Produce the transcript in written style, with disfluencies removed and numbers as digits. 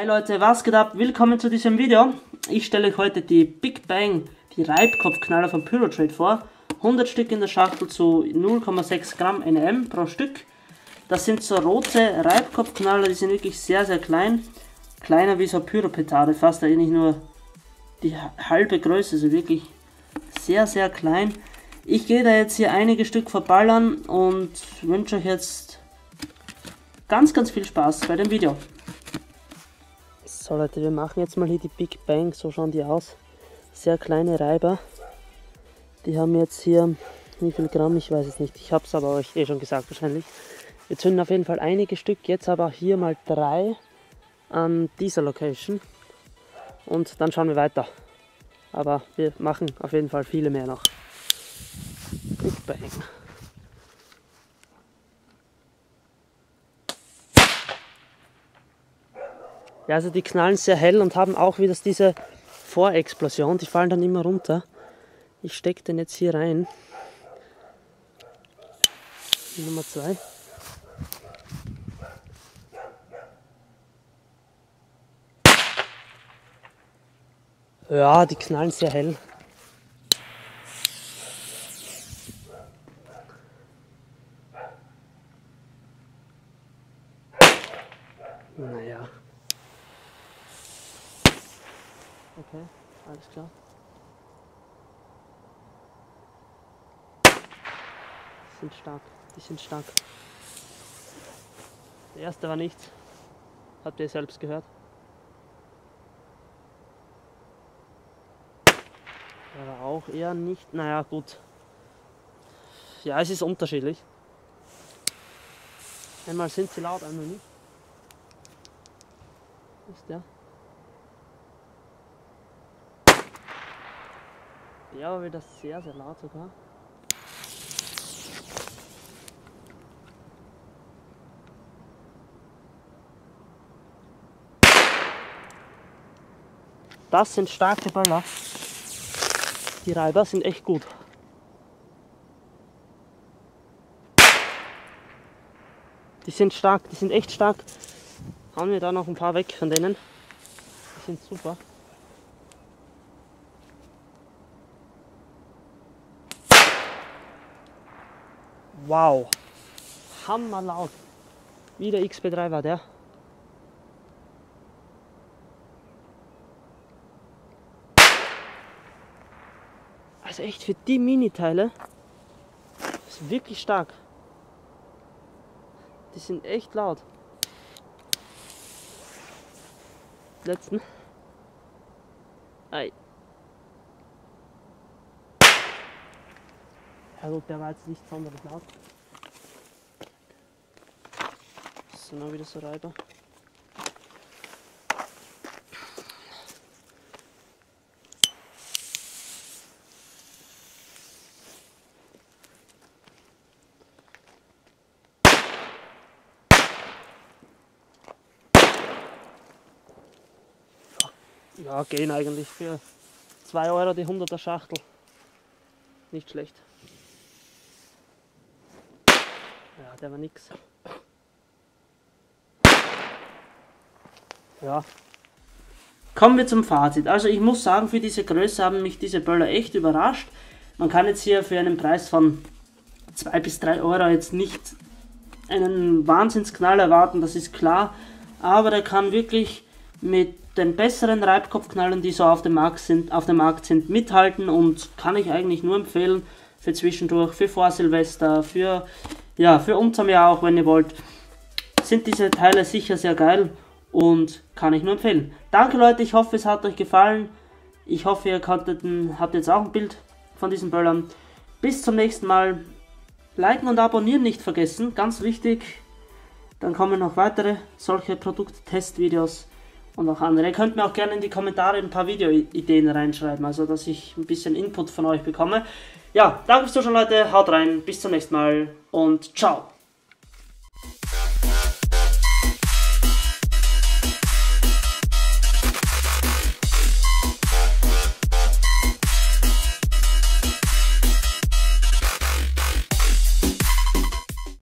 Hi Leute, was geht ab? Willkommen zu diesem Video. Ich stelle euch heute die Big Bang, die Reibkopfknaller von Pyrotrade vor. 100 Stück in der Schachtel zu 0,6 Gramm NM pro Stück. Das sind so rote Reibkopfknaller, die sind wirklich sehr, sehr klein. Kleiner wie so Pyropetarde, fast eigentlich nur die halbe Größe, also wirklich sehr, sehr klein. Ich gehe da jetzt hier einige Stück verballern und wünsche euch jetzt ganz, ganz viel Spaß bei dem Video. So Leute, wir machen jetzt mal hier die Big Bang, so schauen die aus. Sehr kleine Reiber. Die haben jetzt hier, wie viel Gramm, ich weiß es nicht, ich habe es aber euch eh schon gesagt wahrscheinlich. Wir zünden auf jeden Fall einige Stück, jetzt aber hier mal 3 an dieser Location. Und dann schauen wir weiter. Aber wir machen auf jeden Fall viele mehr noch. Big Bang. Ja, also die knallen sehr hell und haben auch wieder diese Vorexplosion, die fallen dann immer runter. Ich stecke den jetzt hier rein. Nummer 2. Ja, die knallen sehr hell. Naja. Okay, alles klar. Die sind stark, die sind stark. Der erste war nichts. Habt ihr selbst gehört? Der war auch eher nicht. Naja, gut. Ja, es ist unterschiedlich. Einmal sind sie laut, einmal nicht. Ist der? Ja, aber wieder sehr, sehr laut sogar. Das sind starke Baller. Die Reiber sind echt gut. Die sind stark, die sind echt stark. Hauen wir da noch ein paar weg von denen. Die sind super. Wow, hammerlaut. Wieder XP3 war der. Also echt für die Miniteile ist wirklich stark. Die sind echt laut. Letzten. Ei. Also der war jetzt nicht sonderlich laut. Das sind auch wieder so Reiber. Ja, gehen eigentlich für 2 Euro die 100er Schachtel. Nicht schlecht. Ja, der war nix. Ja. Kommen wir zum Fazit. Also ich muss sagen, für diese Größe haben mich diese Böller echt überrascht. Man kann jetzt hier für einen Preis von 2 bis 3 Euro jetzt nicht einen Wahnsinnsknall erwarten, das ist klar. Aber der kann wirklich mit den besseren Reibkopfknallen, die so auf dem Markt sind, mithalten und kann ich eigentlich nur empfehlen für zwischendurch, für vor Silvester, für unterm Jahr auch, wenn ihr wollt, sind diese Teile sicher sehr geil und kann ich nur empfehlen. Danke Leute, ich hoffe es hat euch gefallen, ich hoffe ihr habt jetzt auch ein Bild von diesen Böllern. Bis zum nächsten Mal, liken und abonnieren nicht vergessen, ganz wichtig, dann kommen noch weitere solche Produkttestvideos. Und auch andere. Ihr könnt mir auch gerne in die Kommentare ein paar Videoideen reinschreiben, also dass ich ein bisschen Input von euch bekomme. Ja, danke fürs Zuschauen Leute, haut rein, bis zum nächsten Mal und ciao!